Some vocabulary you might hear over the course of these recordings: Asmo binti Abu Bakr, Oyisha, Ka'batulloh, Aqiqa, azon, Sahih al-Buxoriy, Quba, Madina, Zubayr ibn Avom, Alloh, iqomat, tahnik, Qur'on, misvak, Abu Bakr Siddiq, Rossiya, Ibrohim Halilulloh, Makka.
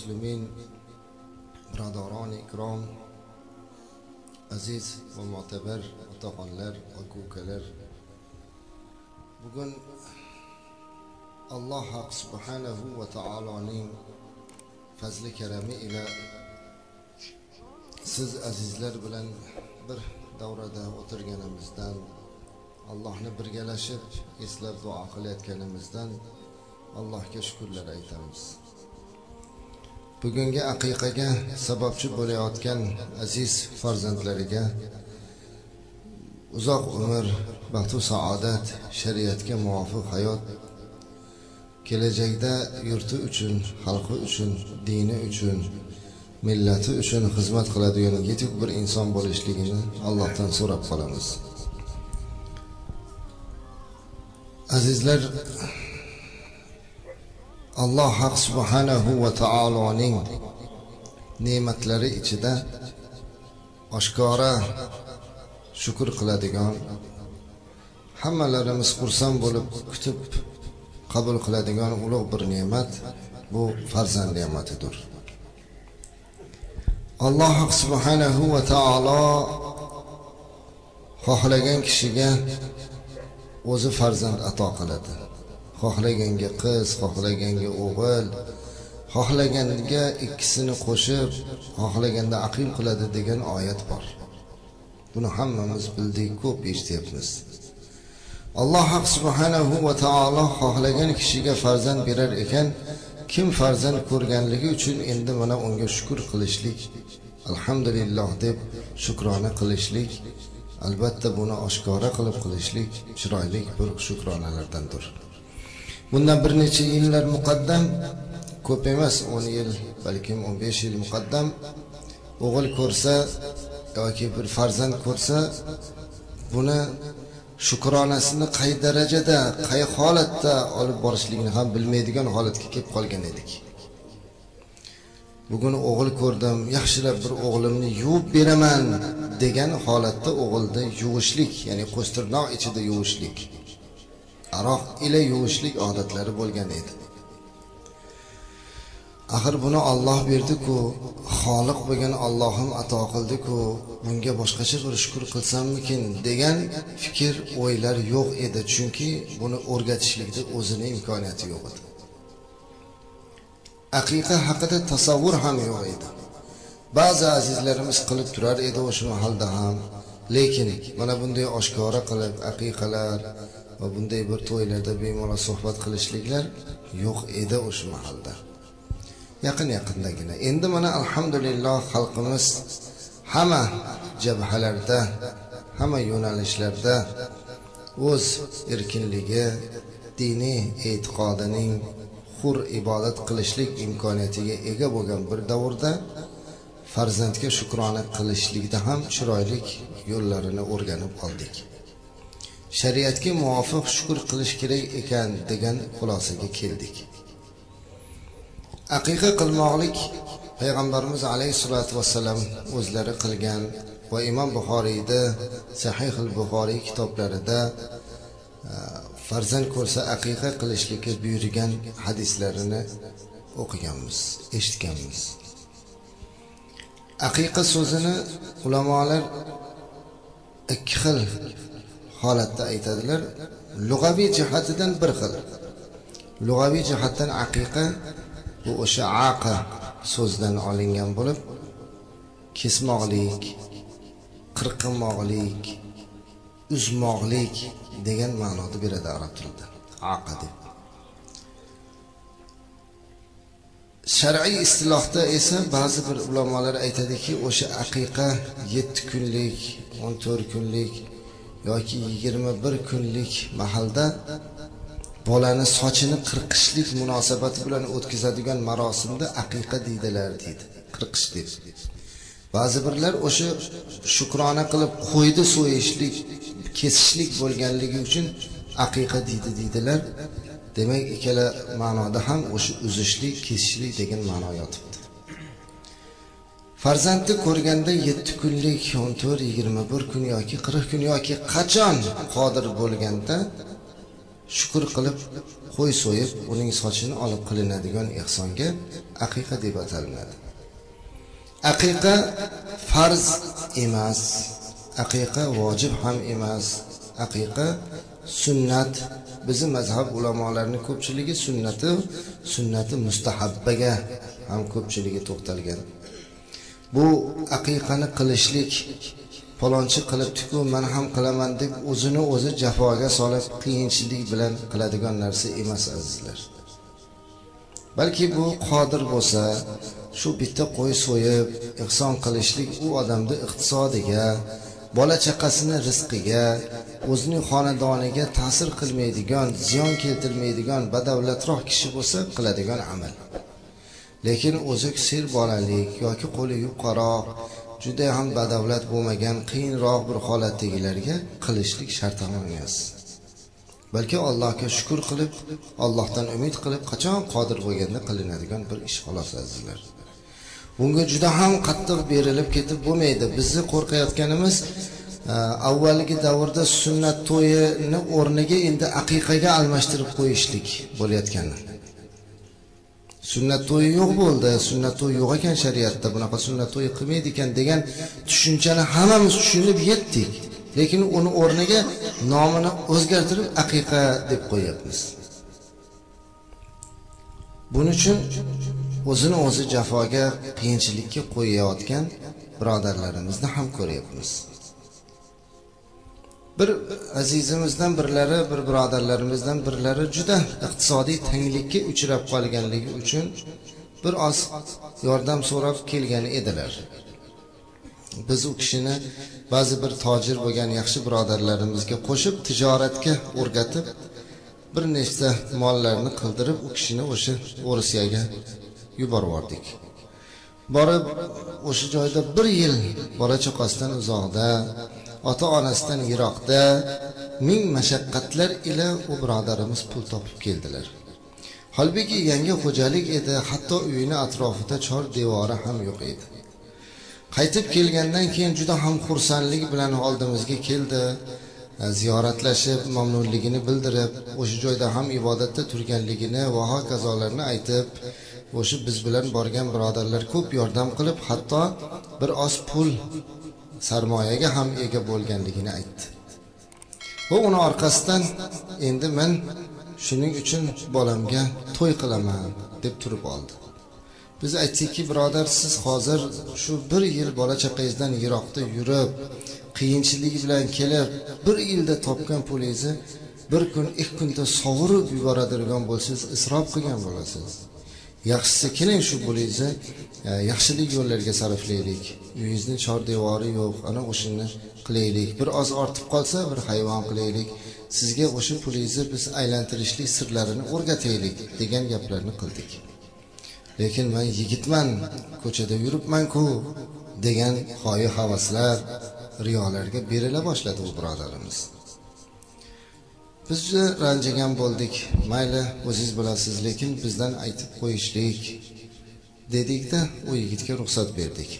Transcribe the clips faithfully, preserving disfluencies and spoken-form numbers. Müslümin, bradaran-ı ikram, aziz ve muteber atakanlar, akûkeler. Bugün Allah Hak Subhanehu ve Teala'nın fazl-i keremi ile siz azizler bilen bir davrada oturganimizdan, Allah'ını birgelashib eslab dua qilayotganimizdan Allah'ga shukürler aytamiz. Bugungi aqiqaga sababchi bo'layotgan aziz farzandlariga uzoq umr, baxtu saodat, shariatga muvofiq hayot, kelajakda yurti uchun, xalqi uchun, dini uchun, millati uchun xizmat qiladigan yetuk bir inson bo'lishligini Allohdan so'rab qolamiz. Azizler, Allah Hak Subhanehu ve Teala'nın nimetleri içinde aşkara şükür kıladigan, hammalarimiz kursan bulup kütüp kabul kıladigan ulug' bir nimet, bu farzand nimetidir. Allah Hak Subhanehu ve Teala xohlagan kishiga o'zi farzand ato qiladi. Xohlaganga qiz, xohlaganga o'g'il, xohlaganga ikkisini qo'shib, xohlaganda aqil qiladi degan oyat bor. Buni hammamiz bildik, ko'p eshityapmiz. Alloh subhanahu va taolo xohlagan kishiga farzand berar ekan, kim farzand ko'rganligi uchun endi mana unga shukr qilishlik, alhamdulillah deb shukrona qilishlik, albatta buni oshkora qilib qilishlik chiroyli bir shukronalardandir. Bundan bir necha yillar muqaddam, ko'p emas o'n yil, balkim o'n besh yil muqaddam, o'g'il ko'rsa yoki bir farzand ko'rsa, buni shukronasini qay darajada, qay holatda olib borishligini ham bilmaydigan holatga kelib qolgan edik. Bugun o'g'il ko'rdim, yaxshilab bir o'g'limni yuvib beraman degan holatda o'g'ilni yuvishlik, ya'ni qo'shtirnoq ichida yuvishlik, aroq ila yuvishlik odatlari bo'lgan edi. Axir buni Alloh berdi-ku, Xoliq bo'lgan Allohim ato qildi-ku, bunga boshqacha bir shukr qilsammikin degan fikr, o'ylar yo'q edi, chunki buni o'rgatishlikda o'zini imkoniyati yo'q edi. Aqiqa haqida tasavvur ham yo'q edi. Ba'zi azizlarimiz qilib turar edi o'sha mahalda ham, lekin mana bunday oshkora qilib aqiqalar va bunday bir to'ylarda bemalol suhbat qilishliklar yo'q edi o'sha mahalda. Yaqin yaqindagina. Endi mana alhamdulillah xalqimiz hamma jabhalarda, hamma yo'nalishlarda o'z erkinligi, diniy e'tiqodining hur ibodat qilishlik imkoniyatiga ega bo'lgan bir davrda farzandga shukrona qilishlikda ham chiroyli yo'llarini o'rganib oldik. Shariatga muvofiq shukr qilish kerak ekan degan xulosaga keldik. Aqiqa qilmoqlik Payg'ambarimiz alayhisolatu vassalam o'zlari qilgan va Imom Buxoriyda, Sahih al-Buxoriy kitoblarida farzand ko'rsa aqiqa qilishlikka buyurgan hadislarini o'qiganmiz, eshitganmiz. Aqiqa so'zini ulamolar ikki xil holatda aytadilar. Lug'aviy jihatidan bir xil. Lug'aviy jihatdan aqiqa bu o'sha aqa so'zidan olingan bo'lib, kesmoqlik, qirqimoqlik, uzmoqlik degan ma'noni beradi arab tilida. Aqa deb. Shar'iy istilohda esa ba'zi bir ulamolar aytadiki, o'sha aqiqa yetti kunlik, o'n to'rt kunlik yoki yigirma bir kunlik mahalda bolani sochini qirqishlik munosabati bilan o'tkazadigan marosimda aqiqa deydilar deydi. Qirqish deb. Ba'zi birlar o'sha shukrona qilib qo'ydi so'yishlik, kesishlik bo'lganligi uchun aqiqa deydi deydilar. Demak, ikkala ma'noda ham o'sha uzishlik, kesishlik degan ma'no yotibdi. Farzandni ko'rganda yetti kunlik, o'n to'rt, yigirma bir kun yoki qirq kun yoki qachon qodir bo'lganda şükür qilib, qo'y so'yib, uning sochini olib qilinadigan ihsonga aqiqa deb ataladi. Aqiqa farz emas, aqiqa vojib ham emas, aqiqa sunnat. Bizim mazhab ulamolarini ko'pchiligi sunnati, sunnati mustahabbaga ham ko'pchiligi to'xtalgan. Bu aqiqani qilishlik palonchi qilibdi-ku, men ham qilaman deb o'zini o'zi jafoga solib, qiyinchilik bilan qiladigan narsa emas azizlar. Balki bu qodir bo'lsa, shu bitta qo'y so'yib, ihson qilishlik u odamni iqtisodiga, bola chaqasini rizqiga, o'zining xonadoniga ta'sir qilmaydigan, ziyon keltirmaydigan badavlatroq kishi bo'lsa qiladigan amal. Lekin o'zi sir bolalik yoki qo'li yuqaroq, juda ham badavlat bo'lmagan, qiyinroq bir holatdagilarga qilishlik shart emas. Balki Allohga shukr qilib, Allohdan umid qilib, qachon qodir bo'lganda qilinadigan bir ish xolos azizlar. Bunga juda ham qattiq berilib ketib bo'lmaydi. Bizni qo'rqayotganimiz avvalgi davrda sunnat to'yini o'rniga endi aqiqaga almashtirib qo'yishlik bo'layotgani. Sunnat to'yi yo'q bo'ldi, sunnat to'yi yo'q ekan shariatda, bunaqa sunnat to'yi qilmaydi ekan degan tushunchani hammamiz tushunib yetdik. Lekin uni o'rniga nomini o'zgartirib aqiqa deb qo'yapmiz. Buning uchun o'zini o'zi jafoga, qiyinchilikka qo'yayotgan birodarlarimizni ham ko'ryapmiz. Bir azizimizdan birlari, bir birodarlarimizdan birlari juda iqtisodiy tanglikka uchrab qolganligi uchun bir oz yordam so'rab kelgan edilar. Biz u kishini ba'zi bir tojir bo'lgan yaxshi birodarlarimizga qo'shib tijoratga o'rgatib, bir nechta mollarni qildirib, u kishini o'sha Rossiyaga yubordik. Borib o'sha joyda bir yil bola chaqasidan uzoqda, ota-onasidan yiroqda ming mashaqqatlar ila u birodarimiz pul topib keldilar. Holbuki yangi xo'jalik edi, hatto uyini atrofida chor devori ham yo'q edi. Qaytib kelgandan keyin juda ham xursandlik bilan oldimizga keldi, ziyoratlashib, mamnunligini bildirib, o'sha joyda ham ibodatda turganligini va hokazolarni aytib, o'sha biz bilan borgan birodarlar ko'p yordam qilib, hatto bir oz pul sarmoyaga ham ega bo'lganligini aytdi. Va uni orqasidan endi men shuning uchun bolamga to'y qilaman deb turib oldi. Biz aytdikki, birodar, siz hozir shu bir yil bola chaqangizdan yiroqda yurib, qiyinchilik bilan kelib, bir yilda topgan pulingizni bir kun, ikki kunda sovurib yuboradigan bo'lsangiz, isrof qilgan bo'lasiz. Yaxshisi keling shu pulingizni yaxshilik yo'llarga sarflaylik. Uyingizni chor devori yo'q, ana o'shini qilaylik. Bir oz ortib qolsa bir hayvon qilaylik. Sizga o'sha pulingizni biz aylantirishlik sirlarini o'rgataylik degan gaplarni qildik. Lekin men yigitman, ko'chada yuribman-ku degan xohiy-havaslar, riyolarga berila boshladi u birodarimiz. Biz ranjigan bo'ldik. Mayli, o'zingiz bilasiz, lekin bizdan aytib qo'yishlik dedikda u yigitga ruxsat berdik.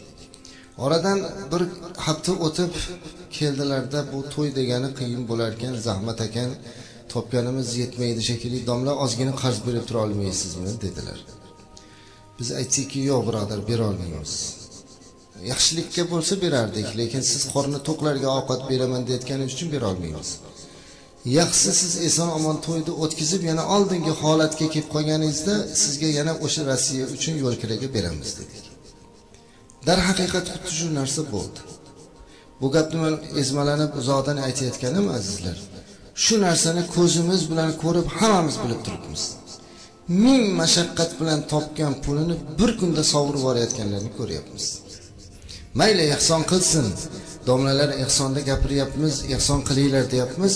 Oradan bir hafta o'tib keldilarda, bu to'y degani qiyin bo'lar ekan, zahmat ekan, topganimiz yetmaydi shekilli, domla ozgina qarz berib tura olmaysizmi dedilar. Biz aytdikki, yo'q birodar, bera olmaymiz. Yaxshilikka bo'lsa berardik, lekin siz qorni to'qlarga ovqat beraman deyotganingiz uchun bera olmaymiz. Yaxshisi siz eson omon to'yni o'tkazib, yana oldingi holatga kelib qolganingizda sizga yana o'sha Rossiya uchun yo'l kiraga beramiz dedik. Darhaqiqat xuddi shu narsa bo'ldi. Bu gapni men ezmalanib uzoqdan aytayotganim azizlar, shu narsani ko'zimiz bilan ko'rib, hammamiz bilib turibmiz. Ming mashaqqat bilan topgan pulini bir kunda sovurib borayotganlarni ko'ryapmiz. Mayli, ihson qilsin. Domlalar, ihsonda gapiryapmiz, ihson qilinglar deyapmiz.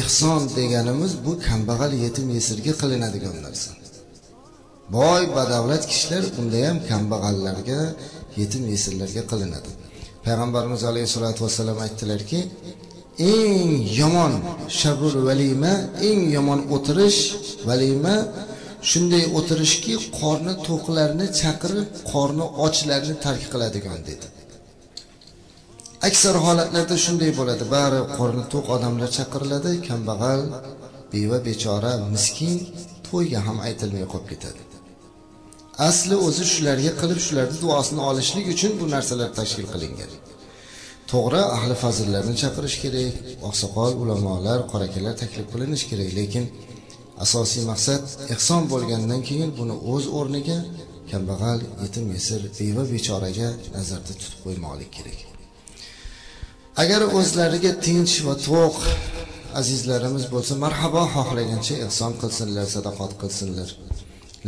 Ihson deganimiz bu kambag'al, yetim, yesirga qilinadigan narsa. Boy badavlat kishilar bunda ham kambag'allarga, yetim, yesirlarga qilinadi. Payg'ambarimiz alayhisolatu vasallam aytdilarki, eng yomon sharrul valima, eng yomon o'tirish valima shunday o'tirishki, qorni to'qlarni chaqirib, qorni ochlarni tark qiladigan dedi. Aksar holatlarda shunday bo'ladi. Bari qorni to'q odamlar chaqiriladi, kambag'al, beva bechora miskin to'yga ham aytilmay qolib ketadi. Asli o'zi shularga qilib shularning duosini olishlik uchun bu narsalar tashkil qilingan. To'g'ri, ahli fazillarni chaqirish kerak, oqsoqol ulamolar, qorakelar taklif qilinish kerak, lekin asosiy maqsad ihson bo'lgandan keyin buni o'z o'rniga kambag'al, yetim, yesir, beva bechoraga nazarda tutib qo'ymoqlik kerak. Agar o'zlariga tinch va to'q azizlarimiz bo'lsa, marhabo, xohlagancha ihson qilsinlar, sadaqat qilsinlar.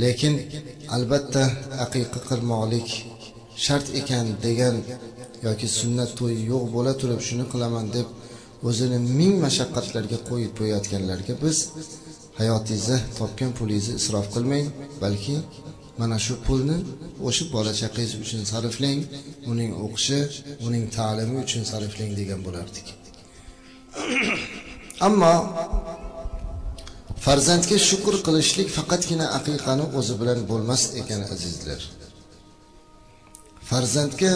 Lekin albatta aqiqa qilmoqlik shart ekan degan yoki sunnat to'yi yo'q bo'la turib shuni qilaman deb o'zini ming mashaqqatlarga qo'yib qo'yayotganlarga biz hayotingizni, topgan pulingizni isrof qilmang, balki mana shu pulni o'sha bola chaqangiz uchun sarflang, uning o'qishi, uning ta'limi uchun sarflang degan bo'lardik. Ammo farzandga shukr qilishlik faqatgina aqiqani o'zi bilan bo'lmas ekan azizlar. Farzandga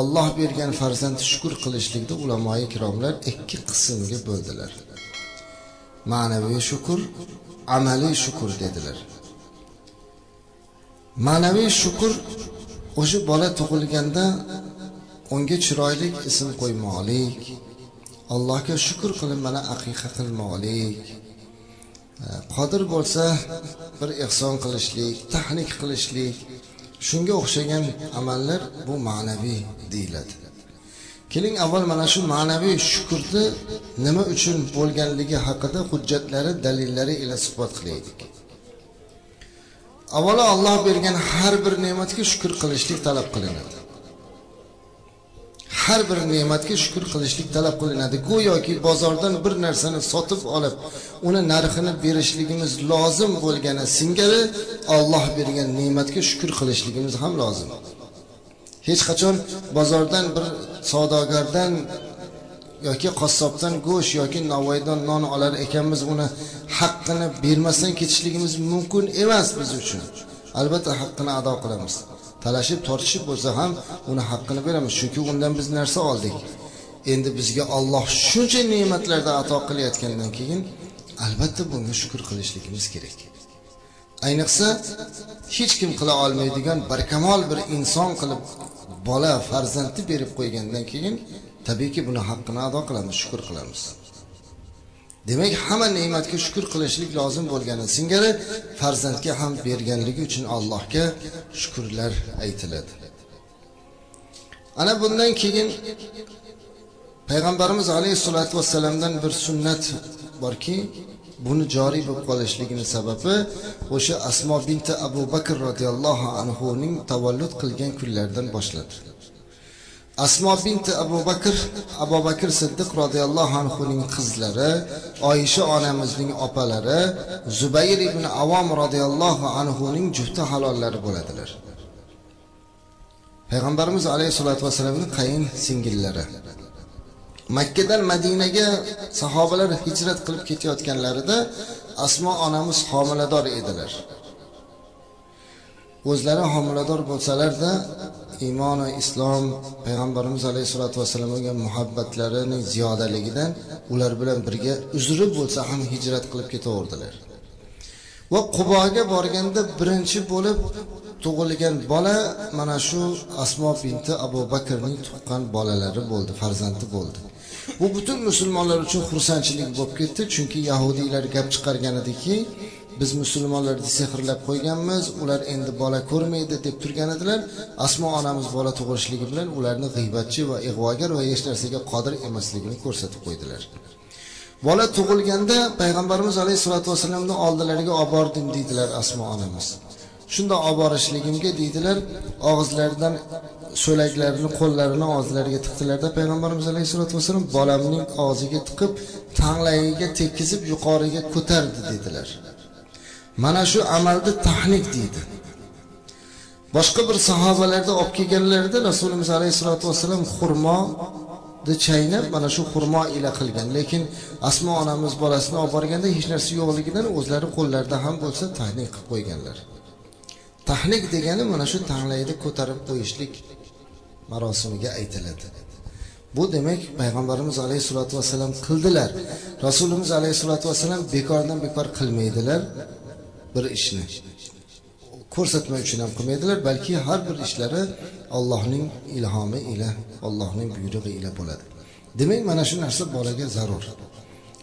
Alloh bergan farzand shukr qilishlikda ulamoyi kiromlar ikki qismga bo'ldilar. Ma'naviy shukr, amaliy shukr dedilar. Ma'naviy shukr o'sha bola tug'ilganda unga chiroyli ism qo'ymoqlik, Allohga shukr qilib mana aqiqa qilmoqlik, qodir bo'lsa bir ihson qilishlik, tahnik qilishlik, shunga o'xshagan amallar bu ma'naviy deyiladi. Keling avval mana shu ma'naviy shukrni nima uchun bo'lganligi haqida hujjatlari, dalillari ila suhbat qilaylik. Avvalo Alloh bergan har bir ne'matga shukr qilishlik talab qilinadi. Har bir ne'matga shukr qilishlik talab qilinadi. Go'yoki bozordan bir narsani sotib olib, uni narxini berishligimiz lozim bo'lgani singari Alloh bergan ne'matga shukr qilishligimiz ham lozim. Hech qachon bozordan bir savdogardan yoki qassobdan go'sht yoki navoiydan non olar ekanmiz, uni haqqini bermasdan ketishligimiz mumkin emas biz uchun. Albatta haqqini ado qilamiz. Talashib tortishib bo'lsa ham uni haqqini beramiz, chunki undan biz narsa oldik. Endi bizga Alloh shuncha ne'matlarni ato qilayotgandan keyin albatta bunga shukr qilishligimiz kerak. Ayniqsa hech kim qila olmaydigan barkamol bir inson qilib bola farzandni berib qo'ygandan keyin tabiiyki buni haqqini ado qilamiz, shukr qilamiz. Demak, hamma ne'matga shukr qilishlik lozim bo'lgani singari farzandga ham berganligi uchun Allohga shukrlar aytiladi. Ana bundan keyin Payg'ambarimiz alayhisolatu vassalamdan bir sunnat borki, buni joriy bo'lib qolishligining sababi o'sha Asmo binti Abu Bakr radhiyallohu anhu ning tavallud qilgan kunlardan boshlandi. Asmo binti Abu Bakr, Abu Bakr Siddiq radhiyallohu anhu ning qizlari, Oyisha onamizning opalari, Zubayr ibn Avom radhiyallohu anhu ning jufti halollari bo'ladilar. Payg'ambarimiz alayhisolatu vasallamning qayin singillari. Makka dan Madinaga sahobalar hijrat qilib ketayotganlarida Asmo onamiz homilador edilar. O'zlari homilador bo'lsalar-da iymon va islom, Payg'ambarimiz alayhisolatu vasallamga muhabbatlarining ziyodaligidan ular bilan birga uzri bo'lsa ham hijrat qilib ketaverdilar. Va Quboga borganda birinchi bo'lib tug'ilgan bola mana shu Asmo binti Abu Bakrning tuqqan bolalari bo'ldi, farzandi bo'ldi. Bu butun musulmonlar uchun xursandchilik bo'lib ketdi, chunki yahudiylar gap chiqargan ediki, biz musulmonlarni sehrlab qo'yganmiz, ular endi bola ko'rmaydi deb turgan edilar. Asmo onamiz bola tug'ilishligi bilan ularni g'iybatchi va ig'vogar va hech narsaga qodir emasligini ko'rsatib qo'ydilar. Bola tug'ilganda Payg'ambarimiz alayhisolatu vasallamni oldilariga olib bordim deydilar Asmo onamiz. Shunda olib borishligimga deydilar, og'izlaridan so'laklarini, qo'llarini og'izlariga tiqdilarda Payg'ambarimiz alayhisolatu vasallam bolamning og'ziga tiqib, tanglayiga tekkizib yuqoriga ko'tardi dedilar. Mana shu amalni tahnik deydi. Boshqa bir sahobalarda olib kelganlarida Rasulimiz alayhisolatu vasallam xurmoni chaynab mana shu xurmo ila qilgan, lekin Asmo onamiz bolasini olib borganda hech narsa yo'qligidan o'zlari qo'llarida ham bo'lsa tahnik qilib qo'yganlar. Tahnik degani mana shu tanglayda ko'tarib qo'yishlik marosimiga aytiladi. Bu demek Peygamberimiz Aleyhisselatü Vesselam kıldılar. Resulümüz Aleyhisselatü Vesselam bekordan bekor kılmaydilar bir işini. Ko'rsatma uchun ham qilmaydilar, balki har bir ishlari Allohning ilhomi ila, Allohning buyrug'i ila bo'ladi. Demak, mana shu narsa bolaga zarur.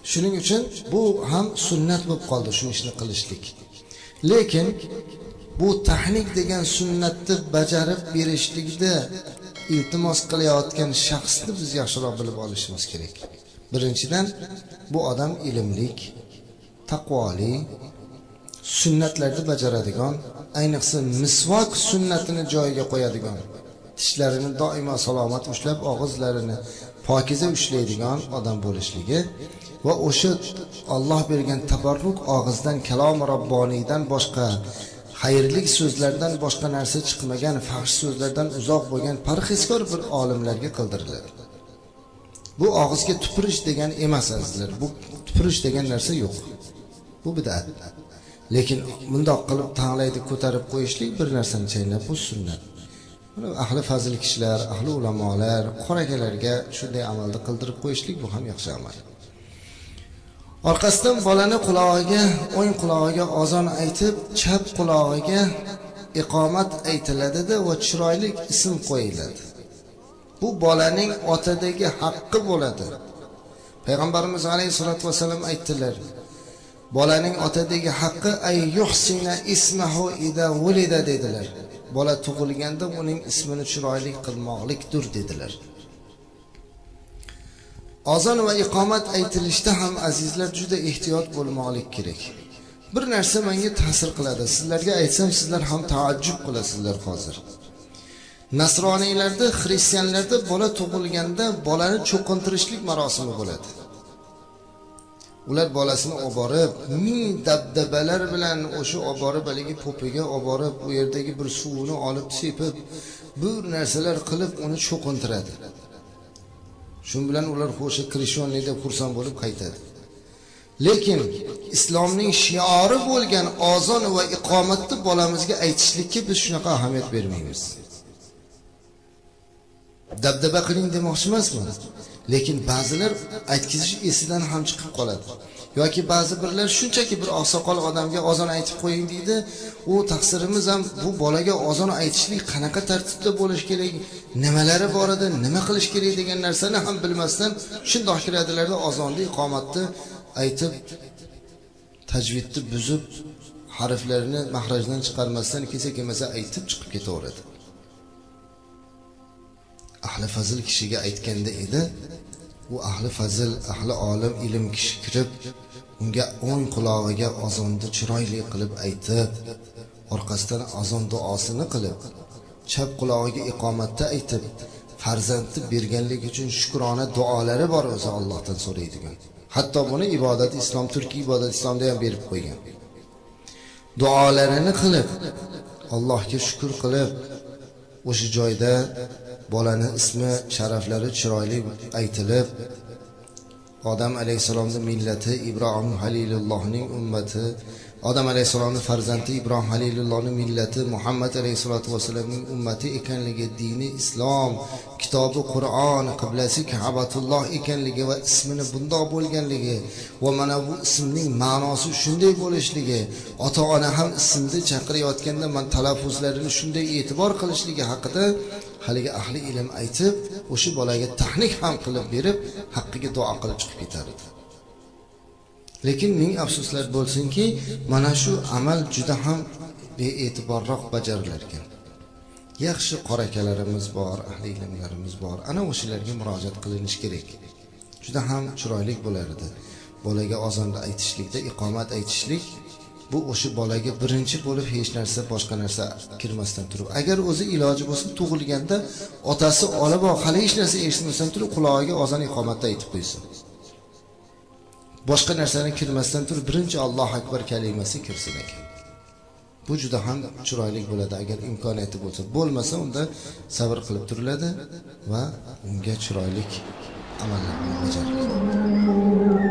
Shuning uchun bu ham sunnat bo'lib qoldi, shu ishni qilishlik. Lekin bu tahnik degan sunnatni bajarib berishlikda iltimos qilayotgan shaxsni biz yaxshiroq bilib olishimiz kerak. Birinchidan, bu odam ilmlik, taqvoli, sunnatlarni bajaradigan, ayniqsa misvak sunnatini joyiga qo'yadigan, tishlarini doimo salomat ushlab, og'izlarini pokiza ushlaydigan odam bo'lishligi va o'sha Alloh bergan tabarruk og'izdan kalom robboniydan boshqa, xayrlik so'zlardan boshqa narsa chiqmagan, fahsh so'zlardan uzoq bo'lgan parhizkor bir olimlarga qildiriladi. Bu og'izga tupurish degan emas azizlar, bu tupurish degan narsa yo'q. Bu bid'at. Lekin bundoq qilib tanglaydi ko'tarib qo'yishlik bir narsani chaynab, bu sunnat. Buni ahli fazil kishilar, ahli ulamolar, qorakalarga shunday amalni qildirib qo'yishlik bu ham yaxshi amal. Orqasidan bolani qulog'iga, o'ng qulog'iga azon aytib, chap qulog'iga iqomat aytiladi va chiroyli ism qo'yiladi. Bu bolaning otadagi haqqi bo'ladi. Payg'ambarimiz Aleyhissalatu vesselam aytdilar: Bolaning otadagi haqqi ay yuhsina ismahu ida wulida dedilar. Bola tug'ilganda uning ismini chiroyli qilmoqlikdir dedilar. Azon va iqomat aytilishda ham azizlar juda ehtiyot bo'lmoqlik kerak. Bir narsa menga ta'sir qiladi. Sizlarga aytsam sizlar ham taajjub qilasizlar hozir. Nasroniylarda, xristianlarda bola tug'ilganda bolani cho'qintirishlik marosimi bo'ladi. Ular bolasini oborib, ming dabdabalar bilan o'sha oborib haligi po'piga oborib, u yerdagi bir suvini olib sepib, bu narsalar qilib uni cho'qintiradi. Shun bilan ular o'sha krishonlik deb xursand bo'lib qaytadi. Lekin islomning shiori bo'lgan azon va iqomatni bolamizga aytishlikka biz shunaqa ahamiyat bermaymiz. Dabdaba qiling demoqchi emasman. Lekin ba'zilar aytkizish esidan ham chiqib qoladi. Yoki ba'zi birlar shunchaki bir oqsoqol odamga azon aytib qo'ying deydi. U taqsirimiz ham bu bolaga azon aytishlik qanaqa tartibda bo'lish kerak, nimalari bor edi, nima qilish kerak degan narsani ham bilmasdan shundoq kiradilarda azonni, iqomatni aytib, tajvidni buzib, harflarini mahrajdan chiqarmasdan kesak-kemasa aytib chiqib ketaveradi. Ahli fazil kishiga aytganda edi, u ahli fazil, ahli olim, ilm kishi kirib, unga o'ng qulog'iga azonni chiroyli qilib aytib, orqasidan azon duosini qilib, chap qulog'iga iqomatda aytib, farzandni berganligi uchun shukrona duolari bor o'zi Allohdan so'raydigan. Hatto buni ibodat islom, turkiy ibodat islomda ham berib qo'ygan. Duolarini qilib, Allohga shukr qilib, o'sha joyda bolani ismi, sharaflari chiroyli aytilib, Odam alayhisalomning millati Ibrohim Halilullohning ummati, Odam alayhisalomning farzandi Ibrohim Halilullohning millati Muhammad alayhisolatu vasallamning ummati ekanligi, dini islom, kitobi Qur'on, qiblasi Ka'batulloh ekanligi va ismini bundoq bo'lganligi va mana bu ismning ma'nosi shunday bo'lishligi, ota-ona ham ismni chaqirayotganda man talaffuzlarini shunday e'tibor qilishligi haqida haligi ahli ilm aytib, o'sha bolaga tahnik ham qilib berib, haqqiga duo qilib chiqib ketadi. Lekin ming afsuslar bo'lsinki, mana shu amal juda ham be'e'tiborroq bajarilar ekan. Yaxshi qorakalarimiz bor, ahli ilmlarimiz bor. Ana o'shalarga murojaat qilinish kerak. Juda ham chiroyli bo'lar edi. Bolaga azonda aytishlikda, iqomat aytishlik bu o'sha bolaga birinchi bo'lib hech narsa, boshqa narsa kirmasdan turib, agar o'zi iloji bo'lsa tug'ilganda otasi olib va hali hech narsa eshitmasdan turib quloqiga azon iqomatda aytib qo'ysin. Boshqa narsani kirmasdan turib birinchi Alloh akbar kalimasi kirsin ekan. Bu juda ham chiroyli bo'ladi agar imkoniyati bo'lsa. Bo'lmasa unda sabr qilib turiladi va unga chiroyli amallarni bajariladi.